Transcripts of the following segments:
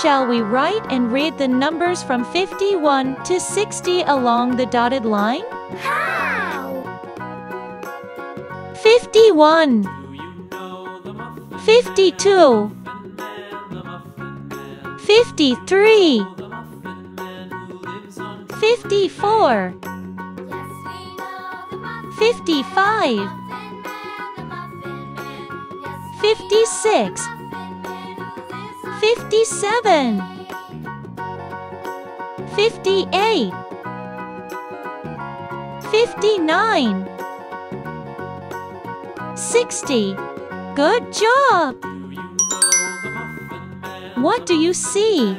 Shall we write and read the numbers from 51 to 60 along the dotted line? How? 51 52 53 54 55 56 57 58 59 60 Good job! What do you see?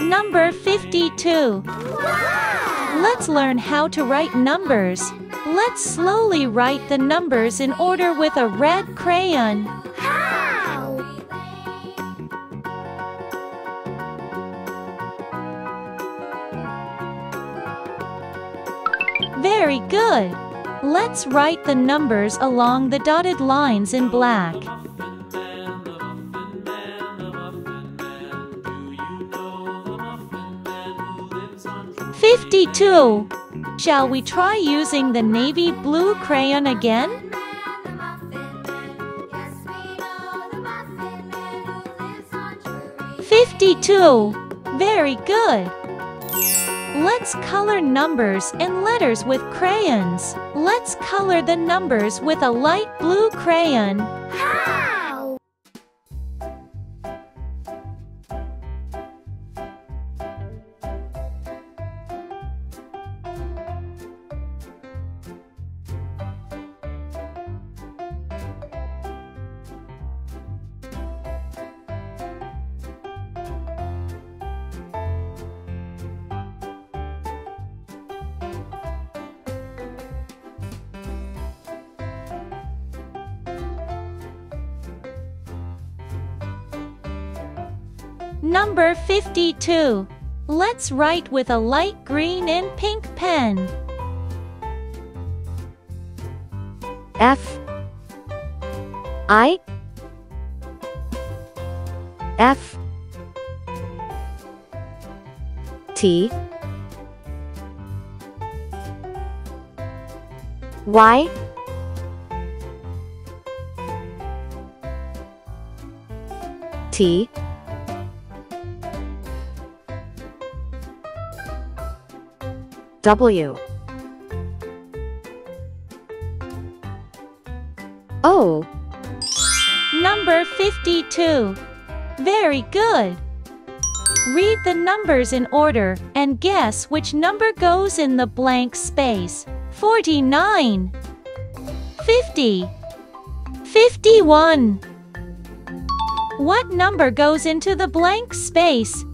Number 52. Wow! Let's learn how to write numbers. Let's slowly write the numbers in order with a red crayon. How? very good. Let's write the numbers along the dotted lines in black. Two. Shall we try using the navy blue crayon again? Yes, we know the muffin man who lives on Drury. 52. Very good. Let's color numbers and letters with crayons. Let's color the numbers with a light blue crayon. How? 52. Let's write with a light green and pink pen. FIFTY W O Number 52. Very good. Read the numbers in order and guess which number goes in the blank space. 49 50 51 What number goes into the blank space?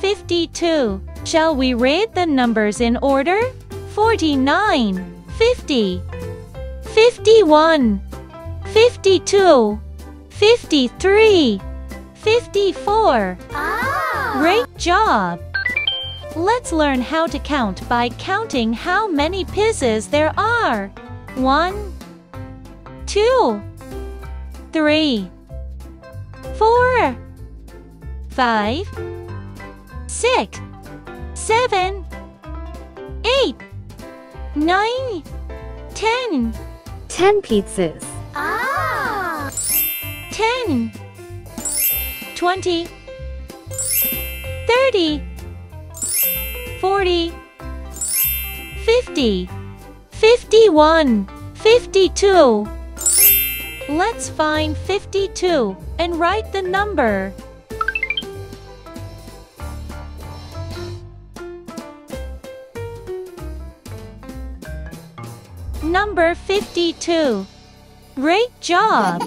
52. Shall we read the numbers in order? 49, 50, 51, 52, 53, 54. Great job! Let's learn how to count by counting how many pizzas there are. 1, 2, 3, 4, 5, 6, 7, 8, 9, 10. 10 pizzas. 10 20 30 40 50 51 52 Let's find 52 and write the number. 52. Great job!